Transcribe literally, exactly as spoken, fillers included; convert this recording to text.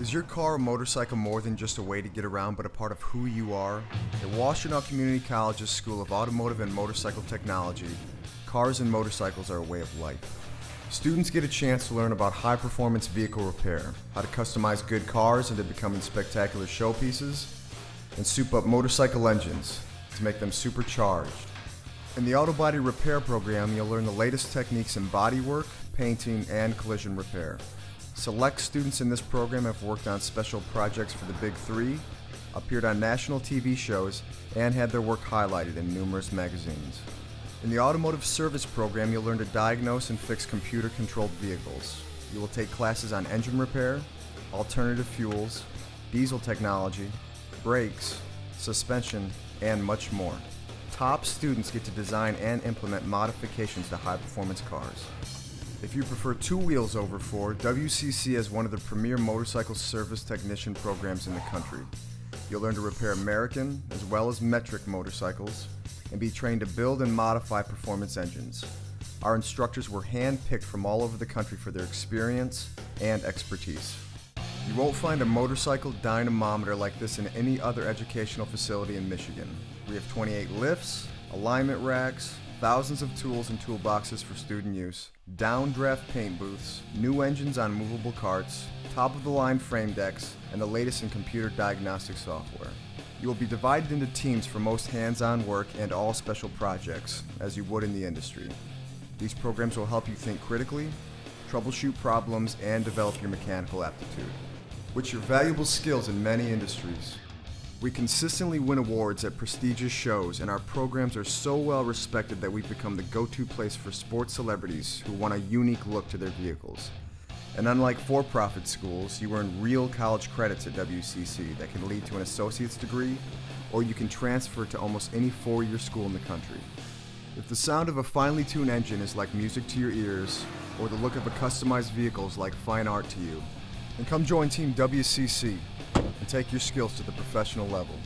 Is your car or motorcycle more than just a way to get around, but a part of who you are? At Washtenaw Community College's School of Automotive and Motorcycle Technology, cars and motorcycles are a way of life. Students get a chance to learn about high-performance vehicle repair, how to customize good cars into becoming spectacular showpieces, and soup up motorcycle engines to make them supercharged. In the auto body repair program, you'll learn the latest techniques in bodywork, painting, and collision repair. Select students in this program have worked on special projects for the Big Three, appeared on national T V shows, and had their work highlighted in numerous magazines. In the automotive service program, you'll learn to diagnose and fix computer-controlled vehicles. You will take classes on engine repair, alternative fuels, diesel technology, brakes, suspension, and much more. Top students get to design and implement modifications to high-performance cars. If you prefer two wheels over four, W C C has one of the premier motorcycle service technician programs in the country. You'll learn to repair American as well as metric motorcycles and be trained to build and modify performance engines. Our instructors were hand-picked from all over the country for their experience and expertise. You won't find a motorcycle dynamometer like this in any other educational facility in Michigan. We have twenty-eight lifts, alignment racks, thousands of tools and toolboxes for student use, downdraft paint booths, new engines on movable carts, top-of-the-line frame decks, and the latest in computer diagnostic software. You will be divided into teams for most hands-on work and all special projects, as you would in the industry. These programs will help you think critically, troubleshoot problems, and develop your mechanical aptitude, which are valuable skills in many industries. We consistently win awards at prestigious shows, and our programs are so well respected that we've become the go-to place for sports celebrities who want a unique look to their vehicles. And unlike for-profit schools, you earn real college credits at W C C that can lead to an associate's degree, or you can transfer to almost any four-year school in the country. If the sound of a finely tuned engine is like music to your ears, or the look of a customized vehicle is like fine art to you, then come join Team W C C. Take your skills to the professional level.